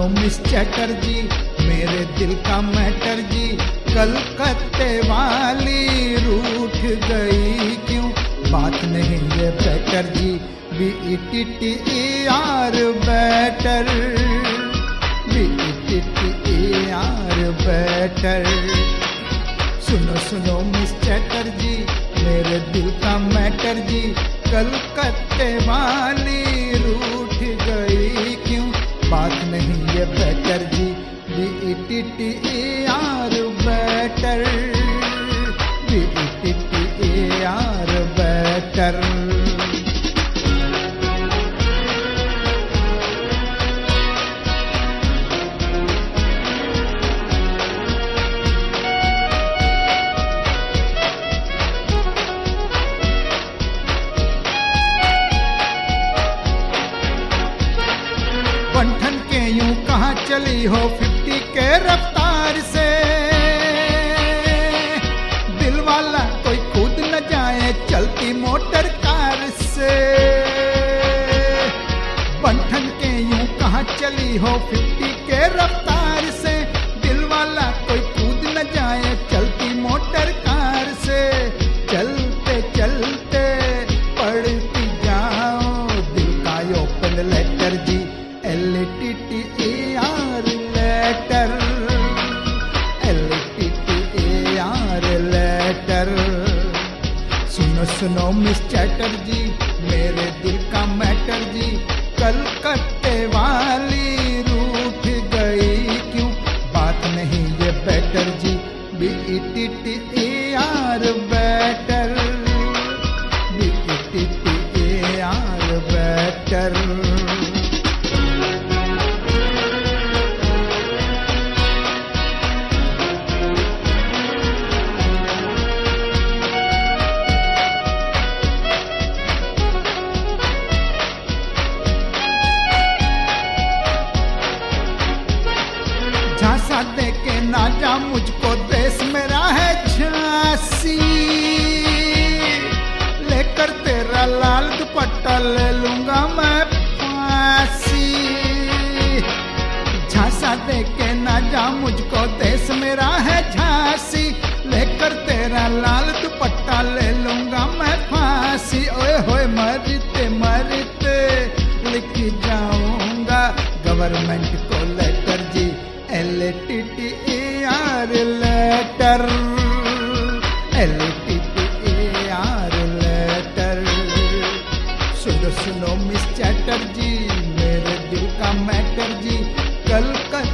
सुनो मिस चटर्जी मेरे दिल का मैटर जी, कलकत्ते वाली रूठ गई क्यों, बात नहीं ये बेटर जी, BETTER बेटर, BETTER बेटर। सुनो सुनो मिस चटर्जी मेरे दिल का मैटर जी, कलकत्ते वाली रूठ गई क्यों, बात नहीं ये बेटर जी, BETTER बेटर, BETTER बेटर। बंधन के यूं कहाँ चली हो 50 के रफ्तार से, दिल वाला कोई कूद न जाए चलती मोटर कार से। बंधन के यूं कहाँ चली हो 50 के रफ्तार से, दिल वाला कोई कूद न जाए चलती मोटर कार से। चलते चलते पढ़ती जाओ दिल का ओपन लेटर जी, LTTER लेटर, LTTER लेटर। सुनो सुनो मिस चटर्जी मेरे दिल का मैटर जी, कलकत्ते वाली रूठ गई क्यों, बात नहीं ये बेटर जी, BETTER बेटर, BETTER बेटर। झांसा दे के ना जा मुझको देश मेरा है झांसी, लेकर तेरा लाल दुपट्टा ले लूंगा मैं फांसी। झांसा दे के ना जा मुझको देश मेरा है झांसी, लेकर तेरा लाल दुपट्टा ले लूंगा मैं फांसी। ओए होए मरते मरते लिख जाऊंगा गवर्नमेंट को लेटर जी, LTTER लेटर, LTTER लेटर। सुनो सुनो मिस चटर्जी मेरे दिल का मैटर जी, कलकत्ता